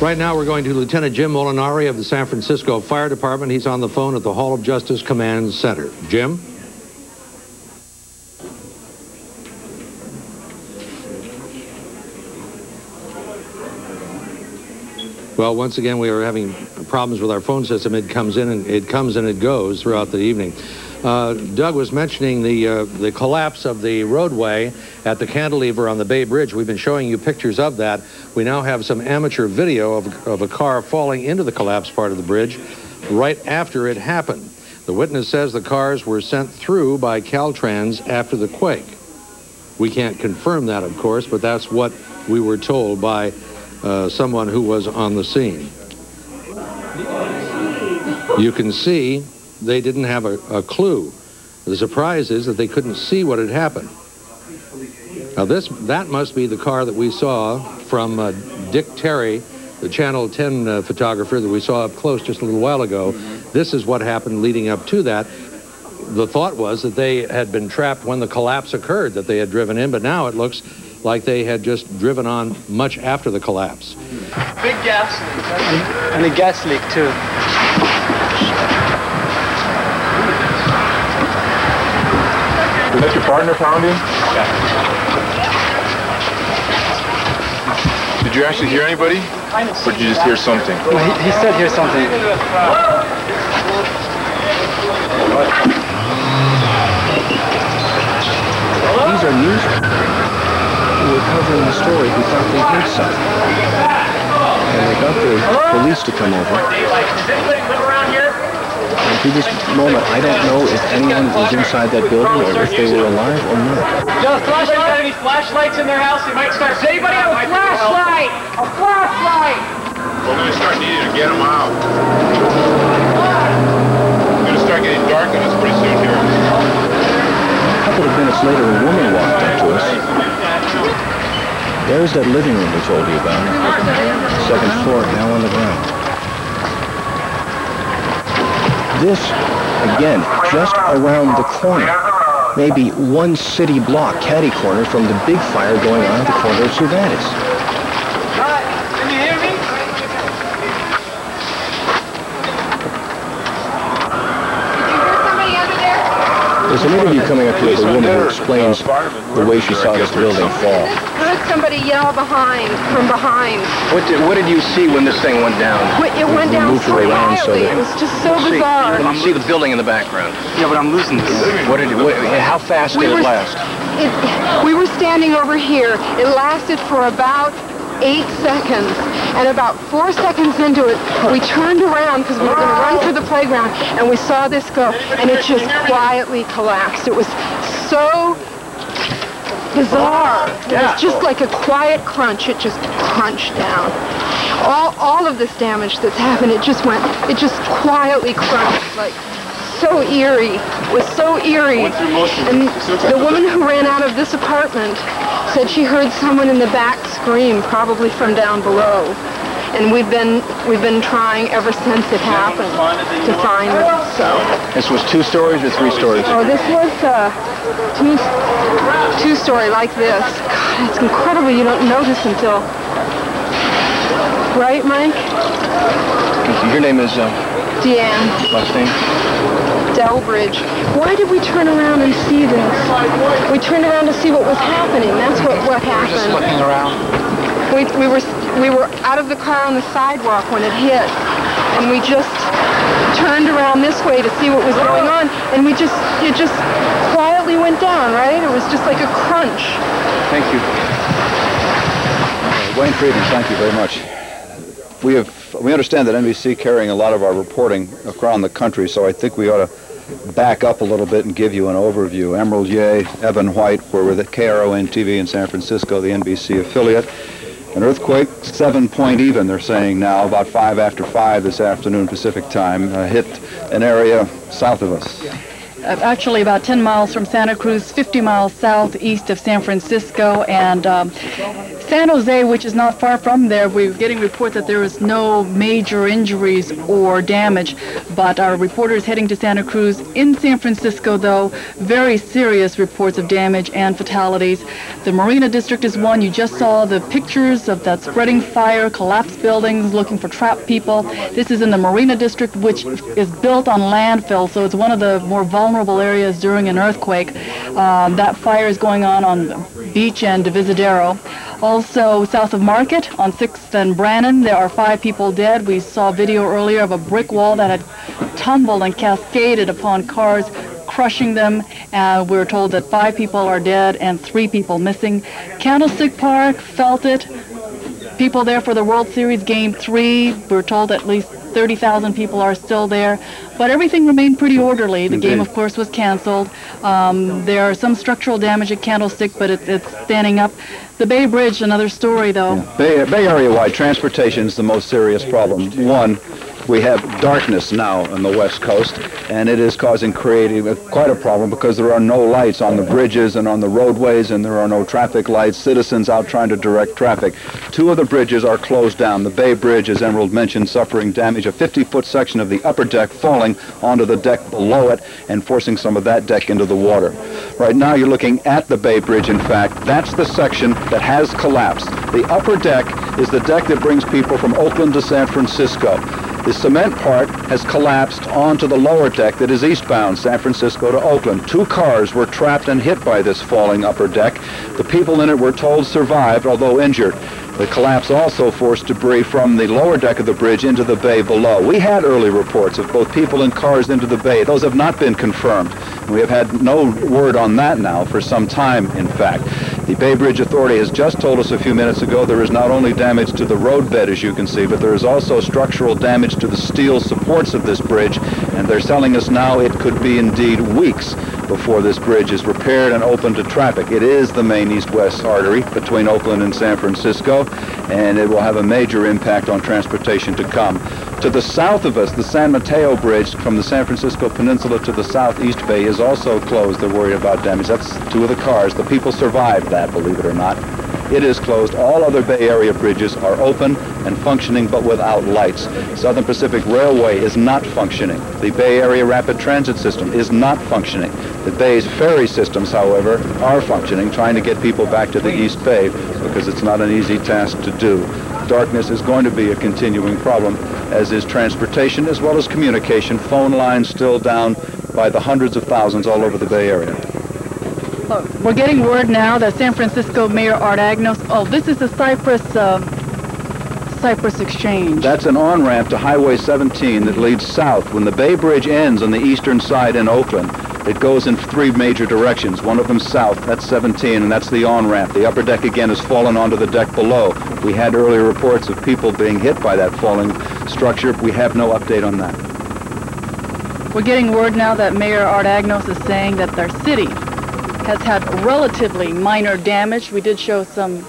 Right now we're going to Lieutenant Jim Molinari of the San Francisco Fire Department. He's on the phone at the Hall of Justice Command Center. Jim? Well, once again, we are having problems with our phone system. It comes in and it comes and it goes throughout the evening. Doug was mentioning the collapse of the roadway at the cantilever on the Bay Bridge. We've been showing you pictures of that. We now have some amateur video of a car falling into the collapsed part of the bridge right after it happened. The witness says the cars were sent through by Caltrans after the quake. We can't confirm that, of course, but that's what we were told by someone who was on the scene. You can see they didn't have a clue. The surprise is that they couldn't see what had happened. Now that must be the car that we saw from Dick Terry, the Channel 10 photographer that we saw up close just a little while ago. This is what happened leading up to that. The thought was that they had been trapped when the collapse occurred, that they had driven in, but now it looks like they had just driven on much after the collapse. Big gas leak. And a gas leak, too. Is that your partner pounding? Yeah. Did you actually hear anybody? Or did you just hear something? No, he said hear something. These are news. We were covering the story, we thought they heard something. And they got the police to come over. And to this moment, I don't know if anyone was inside that building or if they were alive or not. Joe, flashlights, have any flashlights in their house? They might start... Does anybody have a flashlight? A flashlight! We're going to start needing to get them out. We're going to start getting dark on us pretty soon here. A couple of minutes later, a woman walked up to us. There's that living room we told you about. Second floor, now on the ground. This, again, just around the corner. Maybe one city block, catty-corner, from the big fire going on at the corner of Cervantes. Hi, can you hear me? Did you hear somebody under there? There's an interview coming up here with a woman who explains the way she saw this building fall. Somebody yell behind, from behind. What did you see when this thing went down? It went down so quietly. It was just so bizarre. I see the building in the background. Yeah, but I'm losing this. Yeah. How fast did it last? We were standing over here. It lasted for about 8 seconds, and about 4 seconds into it, we turned around because we were going to run for the playground, and we saw this go, and it just quietly collapsed. It was so bizarre. Yeah. It was just like a quiet crunch. It just crunched down. All of this damage that's happened, it just quietly crunched, like so eerie. It was so eerie. And the woman who ran out of this apartment said she heard someone in the back scream, probably from down below. And we've been trying ever since it happened to find them. So this was 2 stories or 3 stories? Oh, this was two-story like this. God, it's incredible. You don't notice until, right, Mike? Your name is Deanne. Last name? Delbridge. Why did we turn around and see this? We turned around to see what was happening. That's what happened. We were just looking around. We were out of the car on the sidewalk when it hit, and we just turned around this way to see what was going on, and it just quietly went down, right? It was just like a crunch. Thank you. Wayne Friedman, thank you very much. We understand that NBC carrying a lot of our reporting around the country, so I think we ought to back up a little bit and give you an overview. Emerald Yeh, Evan White, we're with KRON TV in San Francisco, the NBC affiliate. An earthquake, 7 point even, they're saying now, about 5 after 5 this afternoon Pacific time, hit an area south of us. actually about 10 miles from Santa Cruz, 50 miles southeast of San Francisco, and San Jose, which is not far from there. We're getting reports that there is no major injuries or damage, but our reporter is heading to Santa Cruz. In San Francisco, though, very serious reports of damage and fatalities. The Marina District is one. You just saw the pictures of that spreading fire, collapsed buildings, looking for trapped people. This is in the Marina District, which is built on landfill, so it's one of the more vulnerable areas during an earthquake. That fire is going on the beach and Divisadero. Also, south of Market on 6th and Brannan, there are 5 people dead. We saw a video earlier of a brick wall that had tumbled and cascaded upon cars, crushing them. We were told that 5 people are dead and 3 people missing. Candlestick Park felt it. People there for the World Series Game 3. We were told at least 30,000 people are still there, but everything remained pretty orderly. The game, of course, was canceled. There are some structural damage at Candlestick, but it's standing up. The Bay Bridge, another story, though. Yeah. Bay Area-wide, transportation is the most serious problem. One, we have darkness now on the West Coast, and it is creating quite a problem because there are no lights on the bridges and on the roadways, and there are no traffic lights, citizens out trying to direct traffic. 2 of the bridges are closed down. The Bay Bridge, as Emerald mentioned, suffering damage, a 50-foot section of the upper deck falling onto the deck below it and forcing some of that deck into the water. Right now you're looking at the Bay Bridge, in fact. That's the section that has collapsed. The upper deck is the deck that brings people from Oakland to San Francisco. The cement part has collapsed onto the lower deck that is eastbound, San Francisco to Oakland. 2 cars were trapped and hit by this falling upper deck. The people in it were told survived, although injured. The collapse also forced debris from the lower deck of the bridge into the bay below. We had early reports of both people and cars into the bay. Those have not been confirmed. We have had no word on that now for some time, in fact. The Bay Bridge Authority has just told us a few minutes ago there is not only damage to the roadbed, as you can see, but there is also structural damage to the steel supports of this bridge, and they're telling us now it could be indeed weeks before this bridge is repaired and open to traffic. It is the main east-west artery between Oakland and San Francisco, and it will have a major impact on transportation to come. To the south of us, the San Mateo Bridge from the San Francisco Peninsula to the southeast bay is also closed. They're worried about damage. That's 2 of the cars. The people survived that, believe it or not. It is closed. All other Bay Area bridges are open and functioning, but without lights. Southern Pacific Railway is not functioning. The Bay Area Rapid Transit system is not functioning. The Bay's ferry systems, however, are functioning, trying to get people back to the East Bay, because it's not an easy task to do. Darkness is going to be a continuing problem, as is transportation, as well as communication. Phone lines still down by the hundreds of thousands all over the Bay Area. We're getting word now that San Francisco Mayor Art Agnos, this is the Cypress Exchange. That's an on-ramp to Highway 17 that leads south. When the Bay Bridge ends on the eastern side in Oakland, it goes in 3 major directions, one of them south. That's 17, and that's the on-ramp. The upper deck, again, has fallen onto the deck below. We had earlier reports of people being hit by that falling structure. We have no update on that. We're getting word now that Mayor Art Agnos is saying that their city has had relatively minor damage. We did show some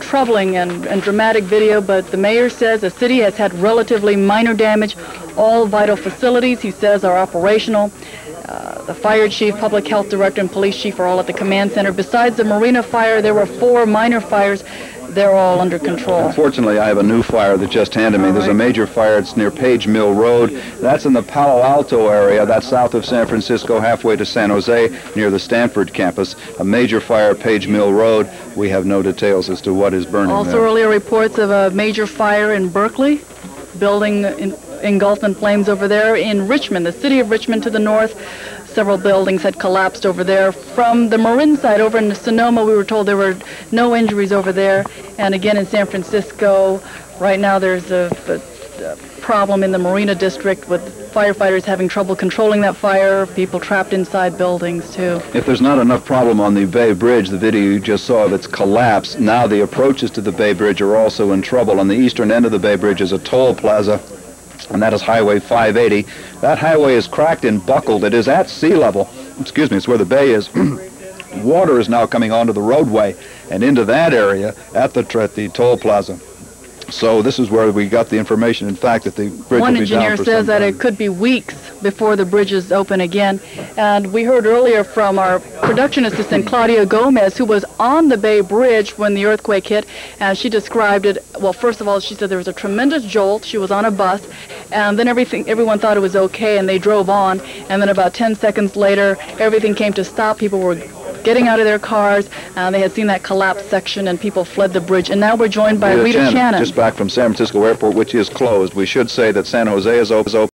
troubling and dramatic video, but the mayor says the city has had relatively minor damage. All vital facilities, he says, are operational. The fire chief, public health director, and police chief are all at the command center. Besides the Marina fire, there were 4 minor fires. They're all under control. Unfortunately, I have a new fire that just handed me. There's a major fire. It's near Page Mill Road. That's in the Palo Alto area. That's south of San Francisco, halfway to San Jose, near the Stanford campus. A major fire at Page Mill Road. We have no details as to what is burning also there. Also earlier reports of a major fire in Berkeley, building engulfed in flames over there. In Richmond, the city of Richmond to the north, several buildings had collapsed over there. From the Marin side, over in Sonoma, we were told there were no injuries over there. And again, in San Francisco, right now there's a problem in the Marina District with firefighters having trouble controlling that fire, people trapped inside buildings, too. If there's not enough problem on the Bay Bridge, the video you just saw of its collapse, now the approaches to the Bay Bridge are also in trouble. On the eastern end of the Bay Bridge is a toll plaza, and that is Highway 580. That highway is cracked and buckled. It is at sea level. Excuse me, it's where the bay is. Water is now coming onto the roadway and into that area at the toll plaza. So this is where we got the information, in fact, that the bridge will be down for some time. One engineer says that it could be weeks before the bridges open again. And we heard earlier from our production assistant, Claudia Gomez, who was on the Bay Bridge when the earthquake hit, and she described it, well, first of all, she said there was a tremendous jolt. She was on a bus, and then everyone thought it was okay, and they drove on, and then about 10 seconds later, everything came to stop. People were getting out of their cars, and they had seen that collapsed section, and people fled the bridge. And now we're joined by Rita Shannon. Just back from San Francisco Airport, which is closed. We should say that San Jose is open.